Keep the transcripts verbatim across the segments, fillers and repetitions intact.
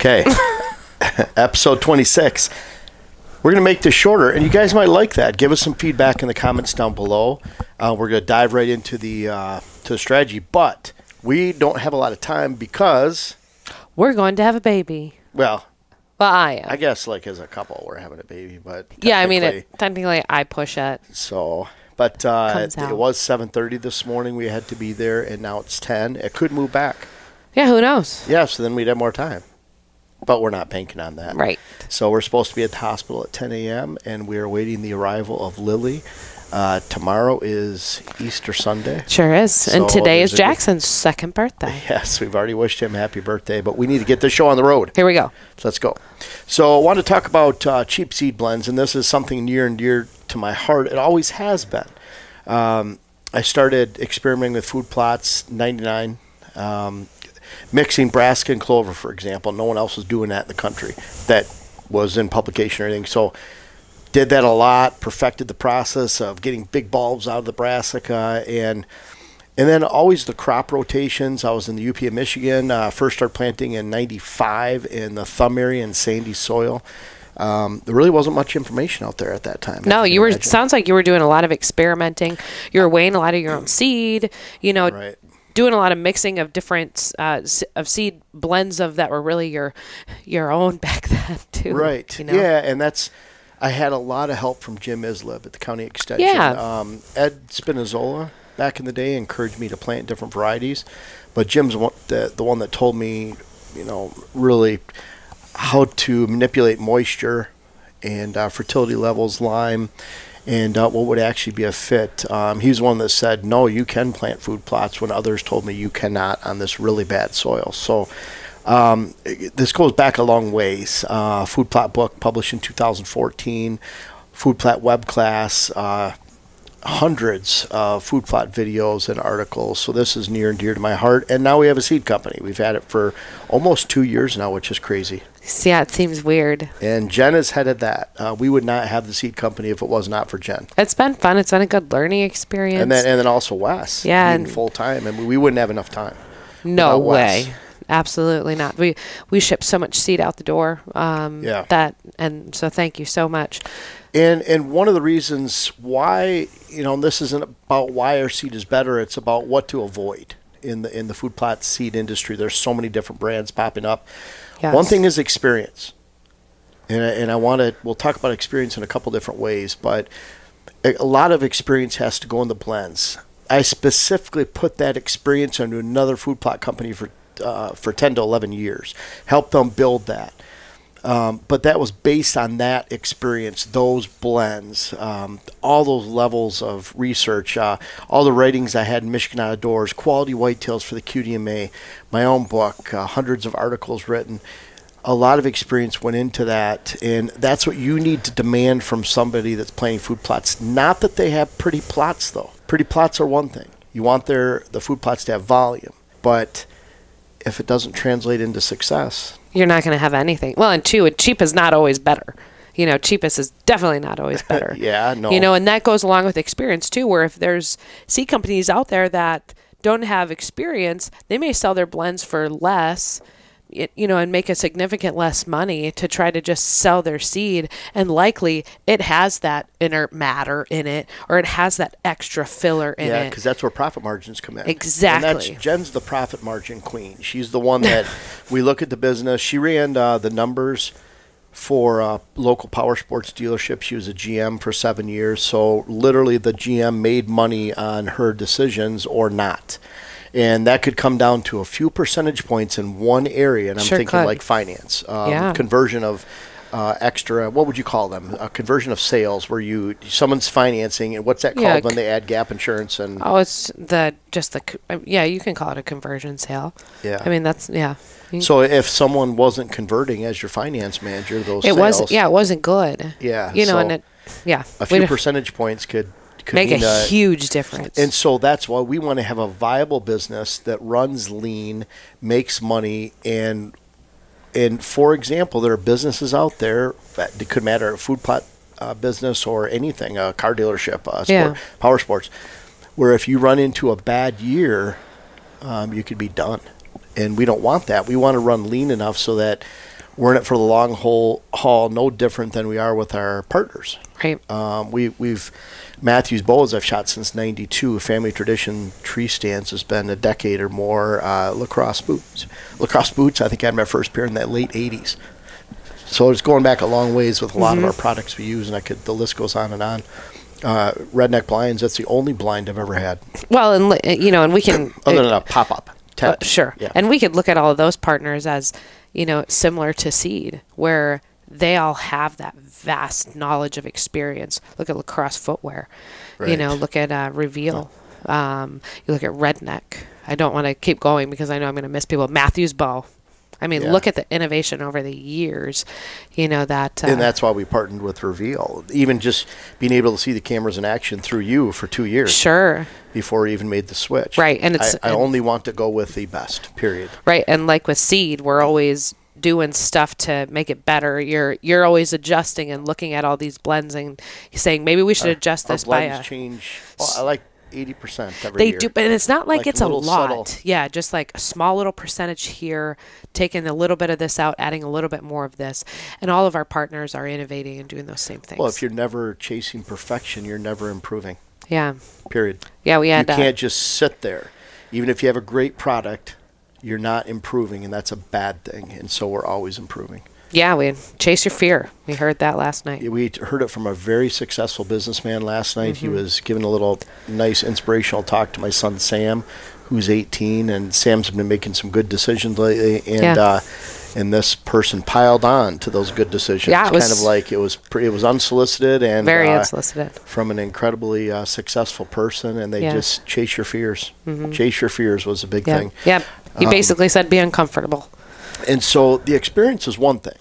Okay. Episode twenty-six. We're going to make this shorter, and you guys might like that. Give us some feedback in the comments down below. Uh, we're going to dive right into the uh, to the strategy, but we don't have a lot of time because... We're going to have a baby. Well... Well, I am. I guess, like, as a couple, we're having a baby, but... Yeah, I mean, it, technically, I push it. So... But uh, it, it was seven thirty this morning. We had to be there, and now it's ten. It could move back. Yeah, who knows? Yeah, so then we'd have more time. But we're not banking on that. Right. So we're supposed to be at the hospital at ten a m, and we're awaiting the arrival of Lily. Uh, tomorrow is Easter Sunday. Sure is. So and today is Jackson's second birthday. Yes, we've already wished him happy birthday, but we need to get this show on the road. Here we go. So let's go. So I want to talk about uh, cheap seed blends, and this is something near and dear to my heart. It always has been. Um, I started experimenting with food plots, ninety-nine, um, mixing brassica and clover, for example. No one else was doing that in the country that was in publication or anything. So did that a lot, perfected the process of getting big bulbs out of the brassica, and and then always the crop rotations. I was in the U P of Michigan, uh, first started planting in ninety-five in the thumb area and sandy soil. Um, there really wasn't much information out there at that time. No, you were, it sounds like you were doing a lot of experimenting. You were weighing a lot of your own seed, you know, right. Doing a lot of mixing of different uh, of seed blends of that were really your your own back then too. Right. You know? Yeah, and that's, I had a lot of help from Jim Isla at the county extension. Yeah. Um, Ed Spinazzola back in the day encouraged me to plant different varieties, but Jim's one, the, the one that told me, you know, really how to manipulate moisture and uh, fertility levels, lime, and uh, what would actually be a fit. Um, he was one that said, no, you can plant food plots when others told me you cannot on this really bad soil. So um, it, this goes back a long ways. Uh, food plot book published in two thousand fourteen, food plot web class, uh, hundreds of food plot videos and articles. So this is near and dear to my heart. And now we have a seed company. We've had it for almost two years now, which is crazy. Yeah, it seems weird. And Jen is headed that. Uh, we would not have the seed company if it was not for Jen. It's been fun. It's been a good learning experience. And then, and then also Wes. Yeah, and full time. I mean, we wouldn't have enough time. No way. Wes. Absolutely not. We we ship so much seed out the door. Um, yeah. That, and so thank you so much. And and one of the reasons why, you know, this isn't about why our seed is better, it's about what to avoid in the in the food plot seed industry. There's so many different brands popping up. Yes. One thing is experience. And and I want to we'll talk about experience in a couple different ways, but a lot of experience has to go in the blends. I specifically put that experience into another food plot company for uh, for ten to eleven years. Help them build that. Um, but that was based on that experience, those blends, um, all those levels of research, uh, all the writings I had in Michigan Out of Doors, quality whitetails for the Q D M A, my own book, uh, hundreds of articles written. A lot of experience went into that, and that's what you need to demand from somebody that's planting food plots. Not that they have pretty plots, though. Pretty plots are one thing. You want their the food plots to have volume, but if it doesn't translate into success, you're not going to have anything. Well, and two, cheap is not always better. You know, cheapest is definitely not always better. Yeah, no. You know, and that goes along with experience, too, where if there's seed companies out there that don't have experience, they may sell their blends for less, it, you know, and make a significant less money to try to just sell their seed. And likely it has that inert matter in it, or it has that extra filler in yeah, it. Yeah, because that's where profit margins come in. Exactly. And that's, Jen's the profit margin queen. She's the one that we look at the business. She ran uh, the numbers for a local power sports dealership. She was a G M for seven years. So literally the G M made money on her decisions or not. And that could come down to a few percentage points in one area. And I'm sure thinking could. like finance, um, yeah. conversion of uh, extra, what would you call them? A conversion of sales where you, someone's financing, and what's that yeah, called when they add gap insurance? And oh, it's the, just the, yeah, you can call it a conversion sale. Yeah. I mean, that's, yeah. So if someone wasn't converting as your finance manager, those it sales. Wasn't, yeah, it wasn't good. Yeah. You know, so and it, yeah. A few percentage points could. Make a uh, huge difference. And so that's why we want to have a viable business that runs lean, makes money, and and for example, there are businesses out there that it could matter, a food plot uh, business or anything, a car dealership, uh, sport, yeah. power sports, where if you run into a bad year, um, you could be done. and we don't want that. We want to run lean enough so that we're in it for the long haul, haul no different than we are with our partners. Right. Um, we, we've, Matthews Bowls I've shot since ninety-two. Family tradition tree stands has been a decade or more. Uh, lacrosse boots. Lacrosse boots, I think I had my first pair in that late eighties. So it's going back a long ways with a lot mm-hmm. of our products we use, and I could, the list goes on and on. Uh, Redneck blinds, that's the only blind I've ever had. Well, and you know, and we can... Other than a pop-up. Uh, sure. Yeah. And we could look at all of those partners as, you know, similar to Seed, where they all have that vast knowledge of experience. Look at lacrosse footwear. Right. You know, look at uh, Reveal. Oh. Um, you look at Redneck. I don't want to keep going because I know I'm going to miss people. Matthews Bow. I mean, yeah. Look at the innovation over the years, you know, that... Uh, and that's why we partnered with Reveal. Even just being able to see the cameras in action through you for two years. Sure. Before we even made the switch. Right. And it's... I, I and only want to go with the best, period. Right. And like with Seed, we're always doing stuff to make it better. You're you're always adjusting and looking at all these blends and saying, maybe we should our, adjust this by a... blends change... Well, I like... eighty percent every year. They do, but it's not like, like it's a lot. Subtle. Yeah, just like a small little percentage here, taking a little bit of this out, adding a little bit more of this. And all of our partners are innovating and doing those same things. Well, if you're never chasing perfection, you're never improving. Yeah. Period. Yeah, we had... You can't uh, just sit there. Even if you have a great product, you're not improving, and that's a bad thing. And so we're always improving. Yeah, we chase your fear. We heard that last night. We heard it from a very successful businessman last night. Mm-hmm. He was giving a little nice inspirational talk to my son, Sam, who's eighteen. And Sam's been making some good decisions lately. And, yeah. uh, and this person piled on to those good decisions. Yeah, it was kind of like it was, pre it was unsolicited. And, very uh, unsolicited. From an incredibly uh, successful person. And they yeah. just chase your fears. Mm-hmm. Chase your fears was a big yeah. thing. Yeah. He um, basically said, be uncomfortable. And so the experience is one thing.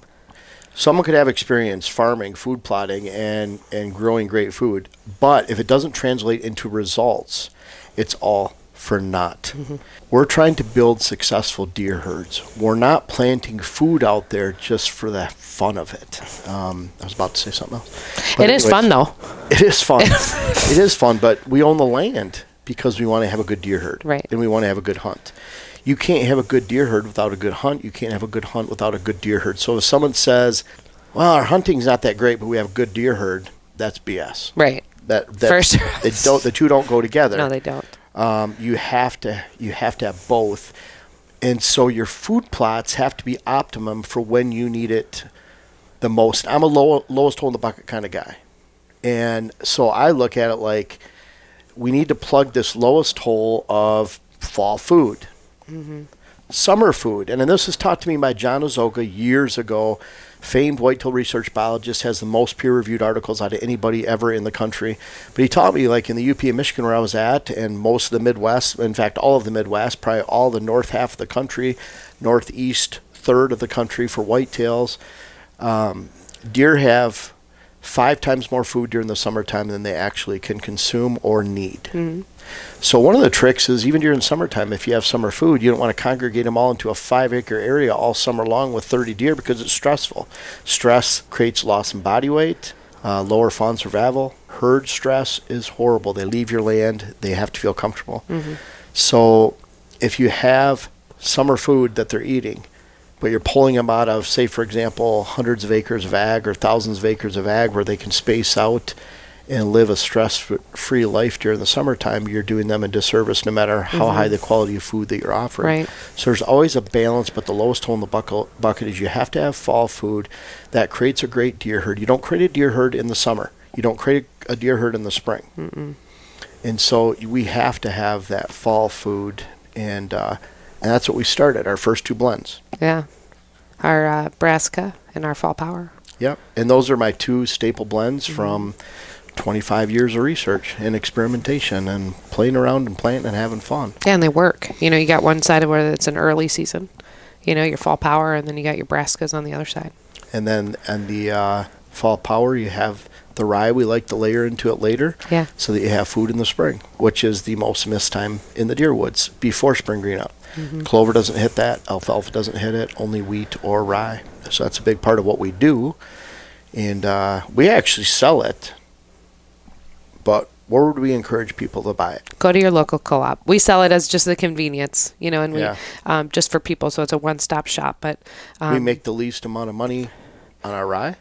Someone could have experience farming, food plotting, and, and growing great food. But if it doesn't translate into results, it's all for naught. Mm-hmm. We're trying to build successful deer herds. We're not planting food out there just for the fun of it. Um, I was about to say something else. But it anyways, is fun, though. It is fun. It is fun, but we own the land because we want to have a good deer herd. Right. And we want to have a good hunt. You can't have a good deer herd without a good hunt. You can't have a good hunt without a good deer herd. So if someone says, well, our hunting's not that great, but we have a good deer herd, that's B S. Right. That, that First. They don't, the two don't go together. No, they don't. Um, you have to, you have to have both. And so your food plots have to be optimum for when you need it the most. I'm a low, lowest hole in the bucket kind of guy. And so I look at it like we need to plug this lowest hole of fall food. Mm-hmm. Summer food, and, and this was taught to me by John Ozoga years ago, famed whitetail research biologist, has the most peer-reviewed articles out of anybody ever in the country. But he taught me, like in the U P of Michigan where I was at, and most of the Midwest, in fact, all of the Midwest, probably all the north half of the country, northeast third of the country for whitetails, um, deer have five times more food during the summertime than they actually can consume or need. Mm-hmm. So one of the tricks is even during summertime, if you have summer food, you don't want to congregate them all into a five-acre area all summer long with thirty deer because it's stressful. Stress creates loss in body weight, uh, lower fawn survival. Herd stress is horrible. They leave your land. They have to feel comfortable. Mm-hmm. So if you have summer food that they're eating, but you're pulling them out of, say, for example, hundreds of acres of ag or thousands of acres of ag where they can space out and live a stress-free life during the summertime, you're doing them a disservice no matter how mm-hmm. high the quality of food that you're offering. Right. So there's always a balance, but the lowest hole in the buckle, bucket is you have to have fall food that creates a great deer herd. You don't create a deer herd in the summer. You don't create a deer herd in the spring. Mm-mm. And so we have to have that fall food, and, uh, and that's what we started, our first two blends. Yeah, our uh, Brassica and our Fall Power. Yep, and those are my two staple blends mm-hmm. from twenty-five years of research and experimentation and playing around and planting and having fun. Yeah, and they work. You know, you got one side of where it's an early season, you know, your Fall Power, and then you got your brassicas on the other side. And then and the uh, Fall Power, you have the rye. We like to layer into it later yeah. so that you have food in the spring, which is the most missed time in the deer woods before spring green-up. Mm-hmm. Clover doesn't hit that. Alfalfa doesn't hit it. Only wheat or rye. So that's a big part of what we do. And uh, we actually sell it. But where would we encourage people to buy it? Go to your local co-op. We sell it as just the convenience, you know, and we yeah. um, just for people, so it's a one-stop shop. But um, we make the least amount of money on our rye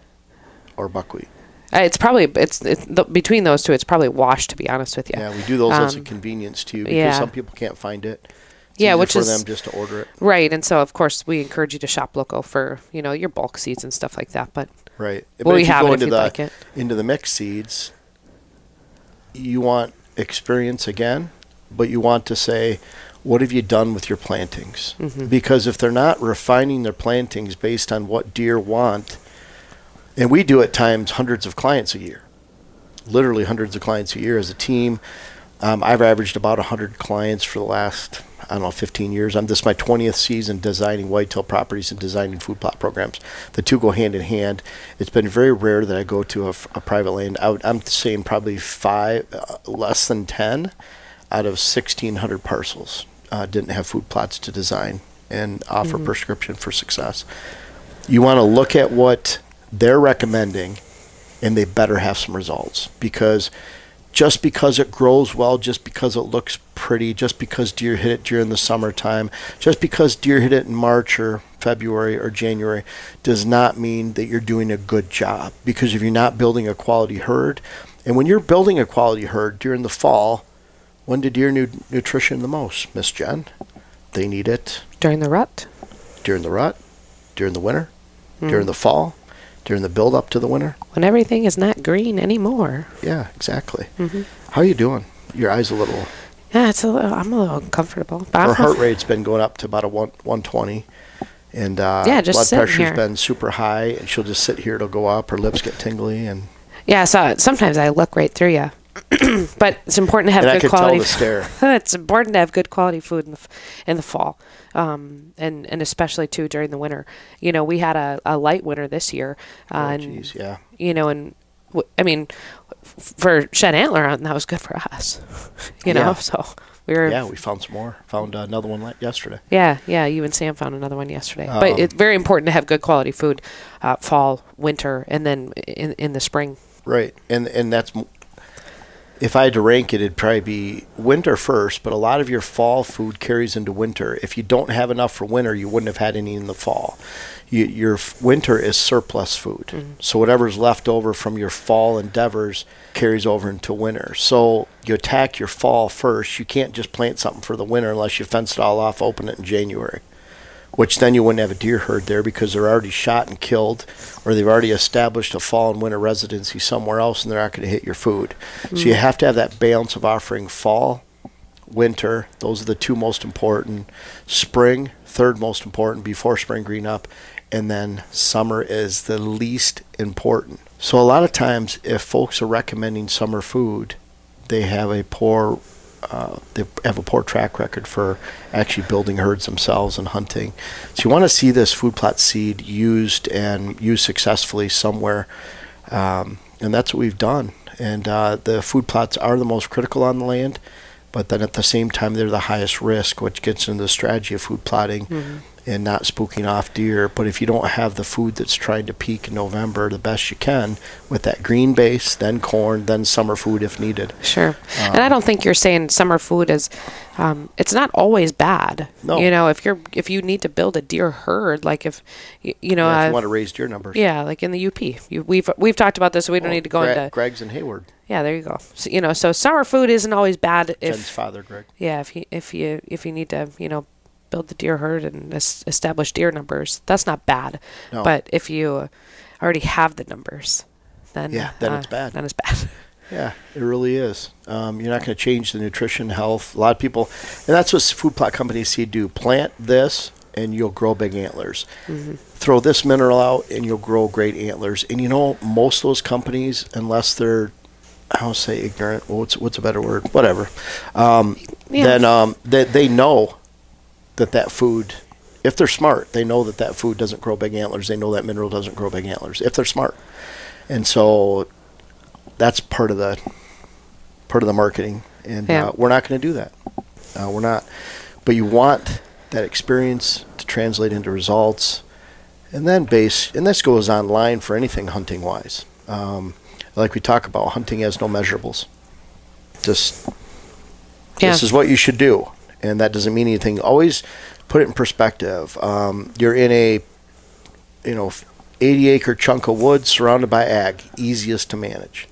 or buckwheat. It's probably it's, it's the, between those two. It's probably washed, to be honest with you. Yeah, we do those um, as a convenience too, because yeah. some people can't find it. It's yeah, which for is for them just to order it. Right, and so of course we encourage you to shop local for you know your bulk seeds and stuff like that. But right, well, but we if have you go it into if the like it. into the mixed seeds. You want experience again, but you want to say, what have you done with your plantings? Mm-hmm. Because if they're not refining their plantings based on what deer want, and we do at times hundreds of clients a year, literally hundreds of clients a year as a team. Um, I've averaged about one hundred clients for the last, I don't know, fifteen years. I'm this is my twentieth season designing whitetail properties and designing food plot programs. The two go hand in hand. It's been very rare that I go to a, a private land. I would, I'm saying probably five, uh, less than ten out of sixteen hundred parcels uh, didn't have food plots to design and offer mm-hmm. prescription for success. You want to look at what they're recommending, and they better have some results, because just because it grows well, just because it looks pretty, just because deer hit it during the summertime, just because deer hit it in March or February or January, does not mean that you're doing a good job, because if you're not building a quality herd, and when you're building a quality herd during the fall, when do deer need nutrition the most, Miss Jen? They need it. During the rut. During the rut, during the winter, mm. during the fall. During the build up to the winter, when everything is not green anymore. Yeah, exactly. Mm-hmm. How are you doing? Your eyes a little. Yeah, it's a little. I'm a little uncomfortable. Her heart rate's been going up to about a one one twenty, and uh, yeah, just blood pressure's here. been super high, and she'll just sit here. It'll go up. Her lips get tingly, and yeah. So sometimes I look right through you, but it's important to have and good I quality. Tell the stare. It's important to have good quality food in the f in the fall. Um, and, and especially too during the winter, you know, we had a, a light winter this year, uh, oh, geez, and, yeah. you know, and w I mean, f for shed antler hunting, that was good for us, you yeah. know, so we were, yeah, we found some more, found uh, another one yesterday. Yeah. Yeah. You and Sam found another one yesterday, um, but it's very important to have good quality food, uh, fall, winter, and then in, in the spring. Right. And, and that's, if I had to rank it, it'd probably be winter first, but a lot of your fall food carries into winter. If you don't have enough for winter, you wouldn't have had any in the fall. You, your winter is surplus food. Mm-hmm. So whatever's left over from your fall endeavors carries over into winter. So you attack your fall first. You can't just plant something for the winter unless you fence it all off, open it in January, which then you wouldn't have a deer herd there because they're already shot and killed, or they've already established a fall and winter residency somewhere else, and they're not going to hit your food. Mm-hmm. So you have to have that balance of offering fall, winter. Those are the two most important. Spring, third most important, before spring green up. And then summer is the least important. So a lot of times if folks are recommending summer food, they have a poor Uh, they have a poor track record for actually building herds themselves and hunting. So you want to see this food plot seed used and used successfully somewhere. Um, and that's what we've done. And uh, the food plots are the most critical on the land, but then at the same time, they're the highest risk, which gets into the strategy of food plotting mm-hmm. and not spooking off deer. But if you don't have the food that's trying to peak in November the best you can with that green base, then corn, then summer food if needed. Sure. Um, and I don't think you're saying summer food is, um, it's not always bad. No. You know, if you're, if you need to build a deer herd, like if, you, you know. Yeah, if you uh, want to raise deer numbers. Yeah, like in the U P. You, we've, we've talked about this, so we don't well, need to go Greg, into. Greg's and Hayward. Yeah, there you go. So, you know, so summer food isn't always bad. If, Jen's father, Greg. Yeah, if you, if you, if you need to, you know, build the deer herd and establish deer numbers. That's not bad. No. But if you already have the numbers, then, yeah, then uh, it's bad. Then it's bad. Yeah, it really is. Um, you're not going to change the nutrition, health. A lot of people, and that's what food plot companies see do. Plant this and you'll grow big antlers. Mm-hmm. Throw this mineral out and you'll grow great antlers. And you know, most of those companies, unless they're, I don't say ignorant, well, what's, what's a better word? Whatever. Um, yeah. Then um, they, they know that that food, if they're smart, they know that that food doesn't grow big antlers. They know that mineral doesn't grow big antlers if they're smart. And so that's part of the part of the marketing. And yeah. uh, we're not going to do that. Uh, we're not. But you want that experience to translate into results. And then base, and this goes online for anything hunting wise. Um, like we talk about, hunting has no measurables. just yeah. this is what you should do, and that doesn't mean anything. Always put it in perspective. Um, you're in a, you know, eighty acre chunk of woods surrounded by ag, easiest to manage.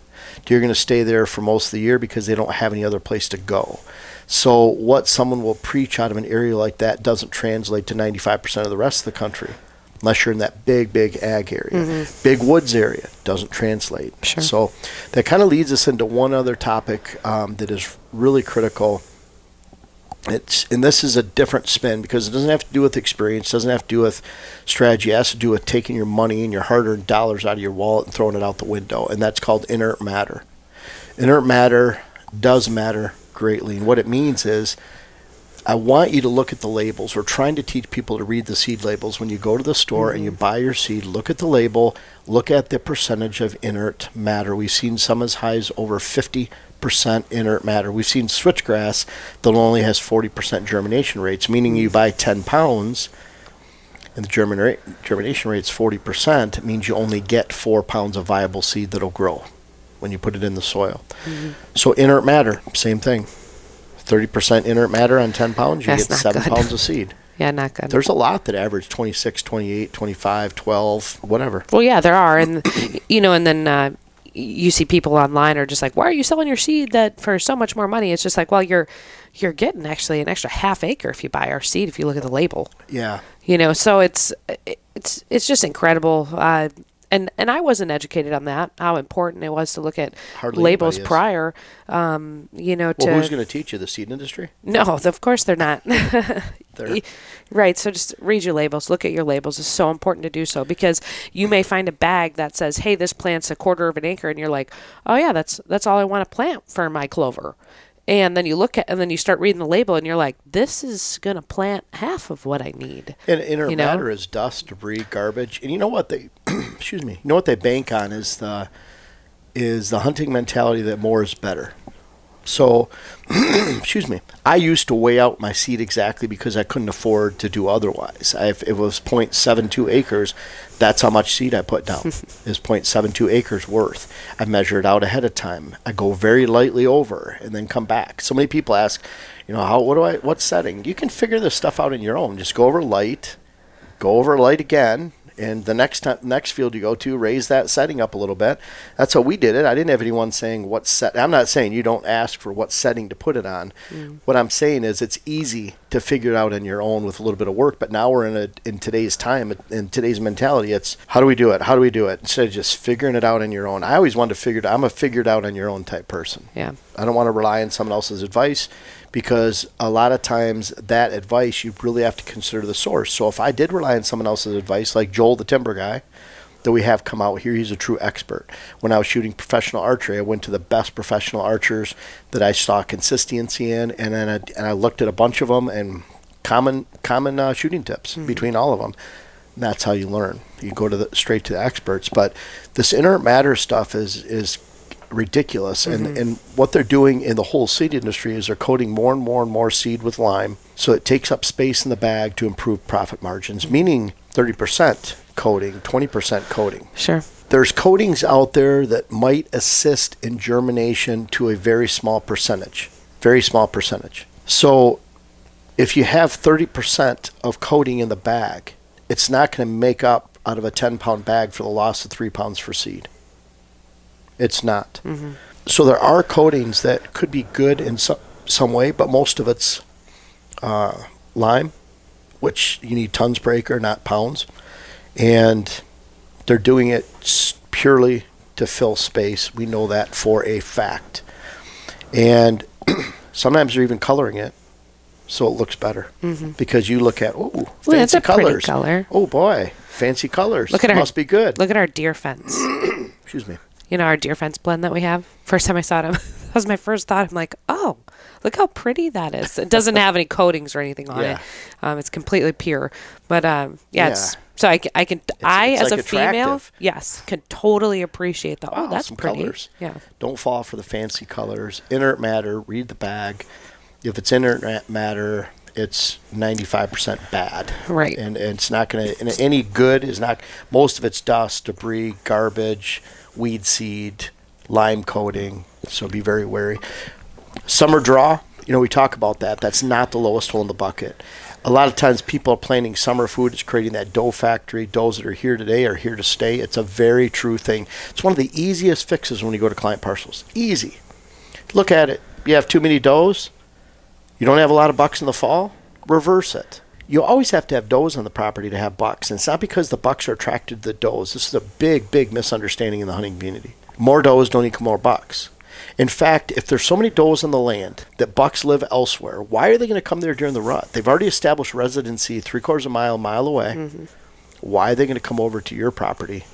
You're going to stay there for most of the year because they don't have any other place to go. So what someone will preach out of an area like that doesn't translate to ninety-five percent of the rest of the country, unless you're in that big, big ag area. Mm-hmm. Big woods area doesn't translate. Sure. So that kind of leads us into one other topic um, that is really critical. It's, and this is a different spin because it doesn't have to do with experience, doesn't have to do with strategy, it has to do with taking your money and your hard-earned dollars out of your wallet and throwing it out the window, and that's called inert matter. Inert matter does matter greatly, and what it means is I want you to look at the labels. We're trying to teach people to read the seed labels. When you go to the store mm-hmm. and you buy your seed, look at the label, look at the percentage of inert matter. We've seen some as high as over fifty percent inert matter. We've seen switchgrass that only has forty percent germination rates, meaning you buy ten pounds and the germina- germination rate is forty percent. It means you only get four pounds of viable seed that'll grow when you put it in the soil. Mm-hmm. So inert matter, same thing. thirty percent inert matter on ten pounds, you That's get seven good. pounds of seed. Yeah, not good. There's a lot that average twenty-six, twenty-eight, twenty-five, twelve, whatever. Well, yeah, there are. And, you know, and then... Uh, you see people online are just like, why are you selling your seed that for so much more money? It's just like, well, you're you're getting actually an extra half acre if you buy our seed, if you look at the label. Yeah. You know, so it's it's it's just incredible. Uh, and, and I wasn't educated on that, how important it was to look at Hardly labels prior, um, you know. Well, to, who's going to teach you, the seed industry? No, of course they're not. They're. Right, so just read your labels, look at your labels. It's so important to do so because you may find a bag that says, hey, this plant's a quarter of an acre, and you're like, oh, yeah, that's that's all I want to plant for my clover. And then you look at, and then you start reading the label, and you're like, "This is gonna plant half of what I need." And inner you know? matter is dust, debris, garbage, and you know what they, excuse me, you know what they bank on is the, is the hunting mentality that more is better. So, excuse me, I used to weigh out my seed exactly because I couldn't afford to do otherwise. I, if it was point seven two acres, that's how much seed I put down. Is point seven two acres worth. I measure it out ahead of time. I go very lightly over and then come back. So many people ask, you know, how? What do I? What setting? You can figure this stuff out on your own. Just go over light, go over light again. And the next time, next field you go to, raise that setting up a little bit. That's how we did it. I didn't have anyone saying what set. I'm not saying you don't ask for what setting to put it on. Mm. What I'm saying is it's easy to figure it out on your own with a little bit of work. But now we're in a in today's time, in today's mentality, it's how do we do it? How do we do it? Instead of just figuring it out on your own. I always wanted to figure it out. I'm a figured out on your own type person. Yeah. I don't want to rely on someone else's advice because a lot of times that advice, you really have to consider the source. So if I did rely on someone else's advice, like Joel, the timber guy that we have come out here, he's a true expert. When I was shooting professional archery, I went to the best professional archers that I saw consistency in, and then I, and I looked at a bunch of them and common, common uh, shooting tips mm-hmm. between all of them. And that's how you learn. You go to the, straight to the experts. But this inert matter stuff is is ridiculous. Mm-hmm. and, and what they're doing in the whole seed industry is they're coating more and more and more seed with lime, so it takes up space in the bag to improve profit margins, mm-hmm. meaning thirty percent coating, twenty percent coating. Sure. There's coatings out there that might assist in germination to a very small percentage, very small percentage. So if you have thirty percent of coating in the bag, it's not going to make up out of a ten pound bag for the loss of three pounds for seed. It's not. Mm-hmm. So there are coatings that could be good in some, some way, but most of it's uh, lime, which you need tons per acre, not pounds. And they're doing it purely to fill space. We know that for a fact. And sometimes they're even coloring it so it looks better. Mm-hmm. Because you look at, oh, well, fancy that's a colors. Pretty color. Oh, boy, fancy colors. Look at our, must be good. Look at our deer fence. Excuse me. You know, our deer fence blend that we have. First time I saw it, that was my first thought. I'm like, oh, look how pretty that is. It doesn't have any coatings or anything on yeah. it. Um, it's completely pure. But, um, yeah, yeah. It's, so I, I can, it's, I it's as like a attractive. female, yes, can totally appreciate that. Wow, oh, that's some pretty. Colors. Yeah. Don't fall for the fancy colors. Inert matter, read the bag. If it's inert matter, it's ninety-five percent bad. Right. And, and it's not going to, any good is not, most of it's dust, debris, garbage, weed seed, lime coating, so be very wary. Summer draw, you know, we talk about that. That's not the lowest hole in the bucket. A lot of times people are planning summer food. It's creating that dough factory. Doughs that are here today are here to stay. It's a very true thing. It's one of the easiest fixes when you go to client parcels. Easy. Look at it. You have too many doughs. You don't have a lot of bucks in the fall. Reverse it. You always have to have doughs on the property to have bucks. And it's not because the bucks are attracted to the doughs. This is a big, big misunderstanding in the hunting community. More doughs don't equal more bucks. In fact, if there's so many does on the land that bucks live elsewhere, why are they going to come there during the rut? They've already established residency three quarters of a mile, mile away. Mm-hmm. Why are they going to come over to your property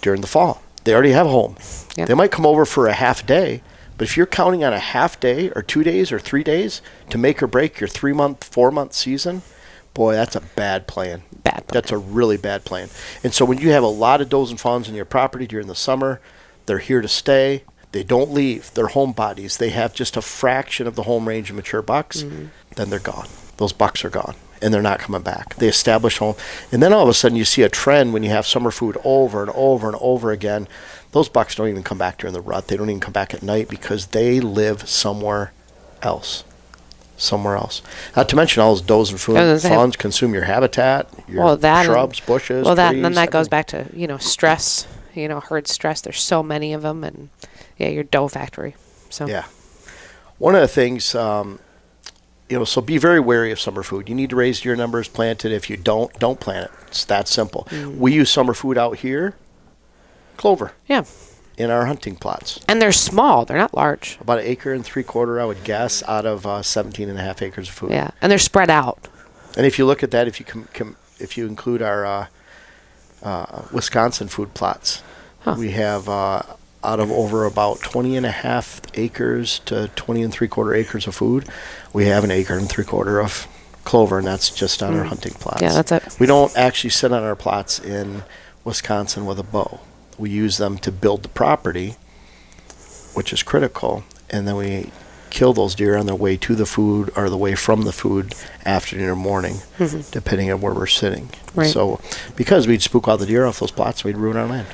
during the fall? They already have a home. Yep. They might come over for a half day, but if you're counting on a half day or two days or three days to make or break your three-month, four-month season, boy, that's a bad plan. Bad plan. That's a really bad plan. And so when you have a lot of does and fawns on your property during the summer, they're here to stay. They don't leave. They're home bodies. They have just a fraction of the home range of mature bucks. Mm-hmm. Then they're gone. Those bucks are gone, and they're not coming back. They establish home. And then all of a sudden you see a trend when you have summer food over and over and over again. Those bucks don't even come back during the rut. They don't even come back at night because they live somewhere else. Somewhere else. Not to mention all those does and food fawns have, consume your habitat, your well, that shrubs, and, bushes, Well, that trees, and then that I goes mean, back to, you know, stress, you know, herd stress. There's so many of them, and yeah, your dough factory. So yeah, one of the things, um, you know, so be very wary of summer food. You need to raise your numbers, plant it. If you don't, don't plant it. It's that simple. Mm. We use summer food out here, clover. Yeah, in our hunting plots. And they're small. They're not large. About an acre and three quarter, I would guess, out of uh, seventeen and a half acres of food. Yeah, and they're spread out. And if you look at that, if you com com if you include our uh, uh, Wisconsin food plots, huh. we have. Uh, out of over about twenty and a half acres to twenty and three quarter acres of food, we have an acre and three quarter of clover, and that's just on mm. our hunting plots. Yeah, that's it. We don't actually sit on our plots in Wisconsin with a bow. We use them to build the property, which is critical, and then we kill those deer on their way to the food or the way from the food, afternoon or morning, mm-hmm. depending on where we're sitting. Right. So because we'd spook all the deer off those plots, we'd ruin our land.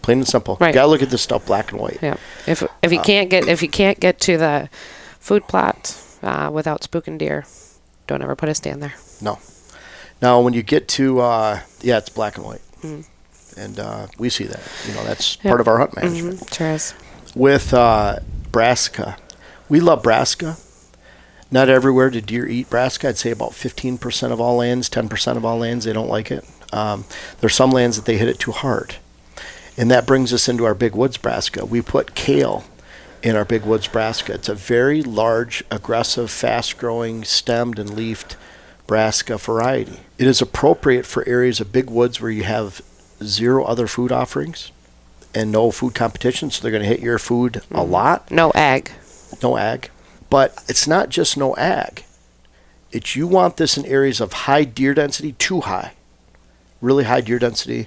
Plain and simple. Right. You gotta look at this stuff black and white. Yeah. If if you uh, can't get if you can't get to the food plot uh, without spooking deer, don't ever put a stand there. No. Now when you get to uh, yeah, it's black and white, mm. and uh, we see that. You know, that's yep. part of our hunt management. Mm-hmm. Sure is. With uh, brassica, we love brassica. Not everywhere do deer eat brassica. I'd say about fifteen percent of all lands, ten percent of all lands, they don't like it. Um, there's some lands that they hit it too hard. And that brings us into our big woods brassica. We put kale in our big woods brassica. It's a very large, aggressive, fast-growing, stemmed and leafed brassica variety. It is appropriate for areas of big woods where you have zero other food offerings and no food competition, so they're going to hit your food a lot. No ag. No ag. But it's not just no ag. It's you want this in areas of high deer density, too high, really high deer density,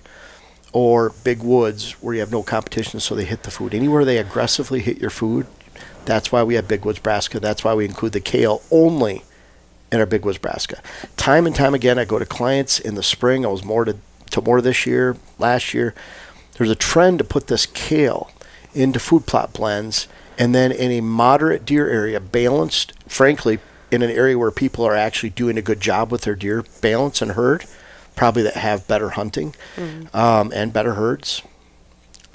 or big woods where you have no competition, so they hit the food. Anywhere they aggressively hit your food, that's why we have big woods brassica. That's why we include the kale only in our big woods brassica. Time and time again, I go to clients in the spring. I was more to, to more this year, last year. There's a trend to put this kale into food plot blends, and then in a moderate deer area, balanced, frankly, in an area where people are actually doing a good job with their deer balance and herd, probably that have better hunting mm. um, and better herds,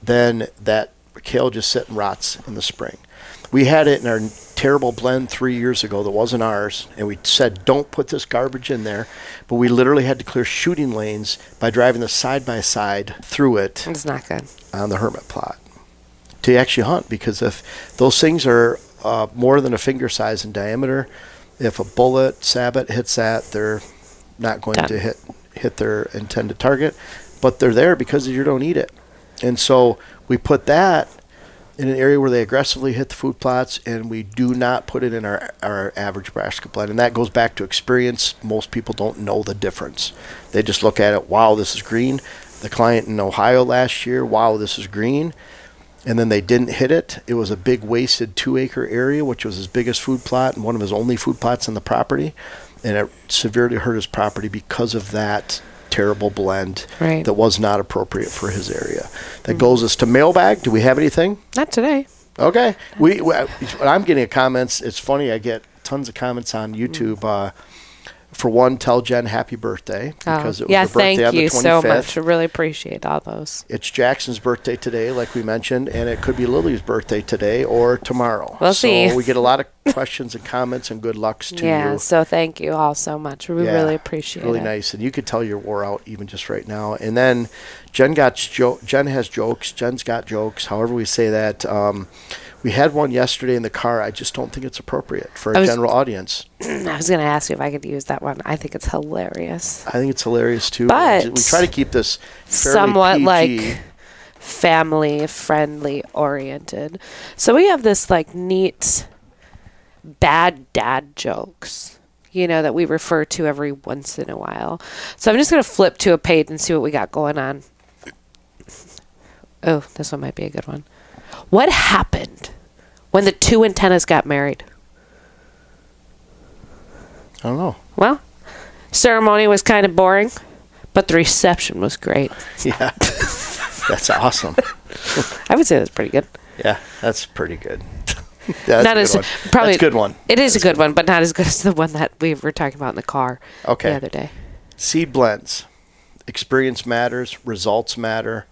then that kale just sit and rots in the spring. We had it in our terrible blend three years ago that wasn't ours, and we said, don't put this garbage in there, but we literally had to clear shooting lanes by driving the side-by-side -side through it. It's not good. On the hermit plot to actually hunt, because if those things are uh, more than a finger size in diameter, if a bullet, sabot hits that, they're not going Done. to hit hit their intended target, but they're there because you don't eat it. And so we put that in an area where they aggressively hit the food plots, and we do not put it in our, our average brassica blend. And that goes back to experience. Most people don't know the difference. They just look at it, wow, this is green. The client in Ohio last year, wow, this is green. And then they didn't hit it. It was a big wasted two acre area, which was his biggest food plot and one of his only food plots on the property. And it severely hurt his property because of that terrible blend right. that was not appropriate for his area. That mm-hmm. goes us to mailbag. Do we have anything? Not today. Okay. We, we I'm getting comments. It's funny. I get tons of comments on YouTube. Uh, for one, tell Jen happy birthday because oh, it was yes, her birthday on the twenty-fifth. Yes, thank you so much. I really appreciate all those. It's Jackson's birthday today, like we mentioned, and it could be Lily's birthday today or tomorrow. We'll so see. We get a lot of questions and comments and good lucks to yeah, you. Yeah, so thank you all so much. We yeah, really appreciate really it. Really nice. And you could tell you're wore out even just right now. And then Jen, got jo Jen has jokes. Jen's got jokes, however we say that. Um, we had one yesterday in the car. I just don't think it's appropriate for a was, general audience. I was going to ask you if I could use that one. I think it's hilarious. I think it's hilarious, too. But we try to keep this somewhat P G. Like family-friendly oriented. So we have this like neat bad dad jokes, you know, that we refer to every once in a while. So I'm just going to flip to a page and see what we got going on. Oh, this one might be a good one. What happened when the two antennas got married? I don't know. Well, ceremony was kind of boring, but the reception was great. Yeah. That's awesome. I would say that's pretty good. Yeah, that's pretty good. Yeah, that's not a good as, one. Probably, that's a good one. It is that's a good, good one, but not as good as the one that we were talking about in the car okay. the other day. Seed blends. Experience matters. Results matter.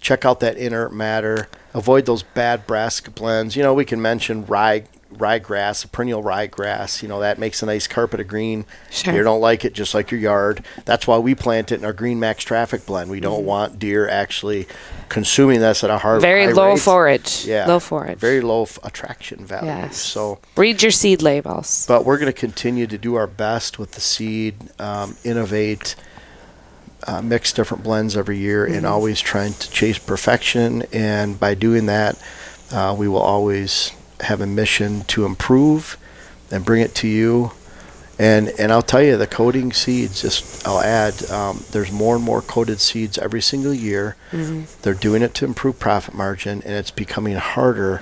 Check out that inner matter. Avoid those bad brassica blends. You know, we can mention rye rye grass, perennial rye grass. You know, that makes a nice carpet of green. Sure. Deer don't like it, just like your yard. That's why we plant it in our Green Max Traffic blend. We don't mm-hmm. want deer actually consuming this at a hard Very low rates. forage. Yeah. Low forage. Very low attraction value. Yes. So read your seed labels. But we're going to continue to do our best with the seed, um, innovate, Uh, mix different blends every year mm-hmm. and always trying to chase perfection. And by doing that, uh, we will always have a mission to improve and bring it to you. And and I'll tell you, the coating seeds, just I'll add, um, there's more and more coated seeds every single year. Mm-hmm. They're doing it to improve profit margin, and it's becoming harder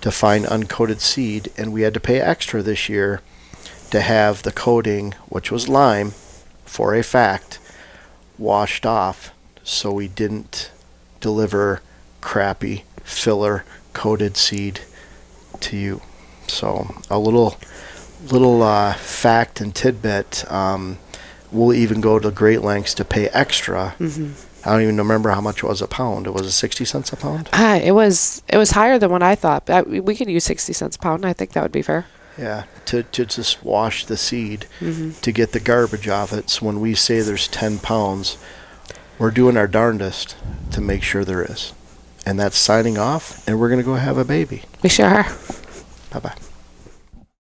to find uncoated seed. And we had to pay extra this year to have the coating, which was lime, for a fact, washed off, so we didn't deliver crappy filler coated seed to you. So a little little uh, fact and tidbit. Um, we'll even go to great lengths to pay extra. Mm-hmm. I don't even remember how much it was a pound. It was a sixty cents a pound. Uh, it was it was higher than what I thought. I, we could use sixty cents a pound. I think that would be fair. Yeah, to, to just wash the seed mm-hmm. to get the garbage off it. So when we say there's ten pounds, we're doing our darndest to make sure there is. And that's signing off, and we're going to go have a baby. We sure are. Bye-bye.